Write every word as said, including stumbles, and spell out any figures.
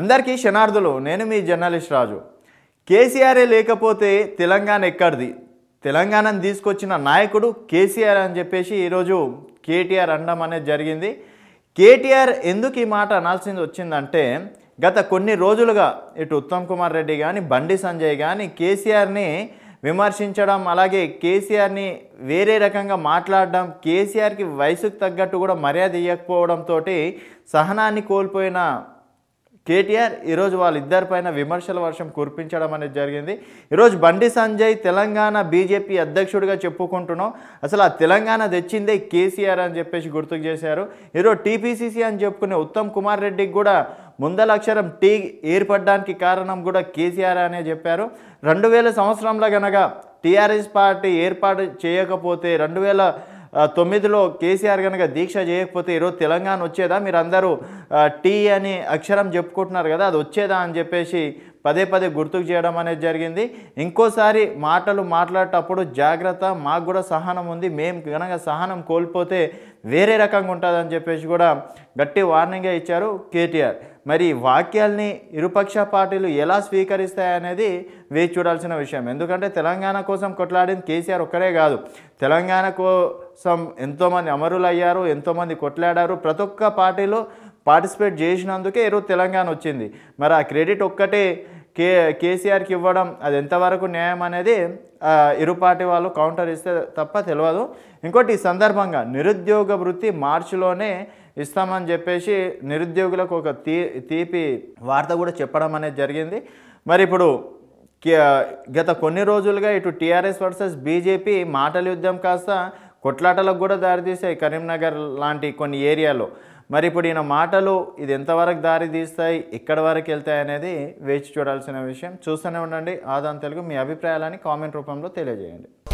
అందరికీ శనార్థులు, నేను మీ జర్నలిస్ట్ రాజు. కేసీఆర్ లేకపోతే తెలంగాణ ఎక్కడిది? తెలంగాణను తీసుకొచ్చిన నాయకుడు కేసీఆర్ అని చెప్పేసి ఈరోజు కేటీఆర్ అనడం అనేది జరిగింది. కేటీఆర్ ఎందుకు ఈ మాట అనాల్సింది వచ్చిందంటే, గత కొన్ని రోజులుగా ఇటు ఉత్తమ్ కుమార్ రెడ్డి కానీ బండి సంజయ్ కానీ కేసీఆర్ని విమర్శించడం, అలాగే కేసీఆర్ని వేరే రకంగా మాట్లాడడం, కేసీఆర్కి వయసుకు తగ్గట్టు కూడా మర్యాద ఇవ్వకపోవడంతో సహనాన్ని కోల్పోయిన కేటీఆర్ ఈరోజు వాళ్ళిద్దరి పైన విమర్శల వర్షం కురిపించడం అనేది జరిగింది. ఈరోజు బండి సంజయ్ తెలంగాణ బీజేపీ అధ్యక్షుడిగా చెప్పుకుంటున్నాం, అసలు ఆ తెలంగాణ తెచ్చిందే కేసీఆర్ అని చెప్పేసి గుర్తుకు చేశారు. ఈరోజు టీపీసీసీ అని చెప్పుకునే ఉత్తమ్ కుమార్ రెడ్డికి కూడా ముందల అక్షరం టీ ఏర్పడడానికి కారణం కూడా కేసీఆర్ అనే చెప్పారు. రెండు వేల సంవత్సరంలో గనక టీఆర్ఎస్ పార్టీ ఏర్పాటు చేయకపోతే, రెండు వేల తొమ్మిదిలో కేసీఆర్ కనుక దీక్ష చేయకపోతే ఈరోజు తెలంగాణ వచ్చేదా? మీరు అందరూ టీ అని అక్షరం చెప్పుకుంటున్నారు కదా, అది వచ్చేదా అని చెప్పేసి పదే పదే గుర్తుకు చేయడం అనేది జరిగింది. ఇంకోసారి మాటలు మాట్లాడేటప్పుడు జాగ్రత్త, మాకు కూడా సహనం ఉంది, మేము కనుక సహనం కోల్పోతే వేరే రకంగా ఉంటుందని చెప్పేసి కూడా గట్టి వార్నింగే ఇచ్చారు కేటీఆర్. మరి వాక్యాల్ని ఇరుపక్ష పార్టీలు ఎలా స్వీకరిస్తాయనేది వేచి చూడాల్సిన విషయం. ఎందుకంటే తెలంగాణ కోసం కొట్లాడింది కేసీఆర్ ఒక్కరే కాదు, తెలంగాణ కోసం ఎంతోమంది అమరులు అయ్యారు, ఎంతోమంది కొట్లాడారు, ప్రతి ఒక్క పార్టీలో పార్టిసిపేట్ చేసినందుకే ఈరోజు తెలంగాణ వచ్చింది. మరి ఆ క్రెడిట్ ఒక్కటే కే కేసీఆర్కి ఇవ్వడం అది ఎంతవరకు న్యాయం అనేది ఇరు పార్టీ వాళ్ళు కౌంటర్ ఇస్తే తప్ప తెలియదు. ఇంకోటి, ఈ సందర్భంగా నిరుద్యోగ వృత్తి మార్చిలోనే ఇస్తామని చెప్పేసి నిరుద్యోగులకు ఒక తీ తీపి వార్త కూడా చెప్పడం అనేది జరిగింది. మరి ఇప్పుడు గత కొన్ని రోజులుగా ఇటు టీఆర్ఎస్ వర్సెస్ బీజేపీ మాటల యుద్ధం కాస్త కొట్లాటలకు కూడా దారితీసాయి కరీంనగర్ లాంటి కొన్ని ఏరియాలో. మరి ఇప్పుడు ఈయన మాటలు ఇది ఎంతవరకు దారి తీస్తాయి, ఎక్కడి వరకు వెళ్తాయి అనేది వేచి చూడాల్సిన విషయం. చూస్తూనే ఉండండి ఆదాన్ తెలుగు. మీ అభిప్రాయాలని కామెంట్ రూపంలో తెలియజేయండి.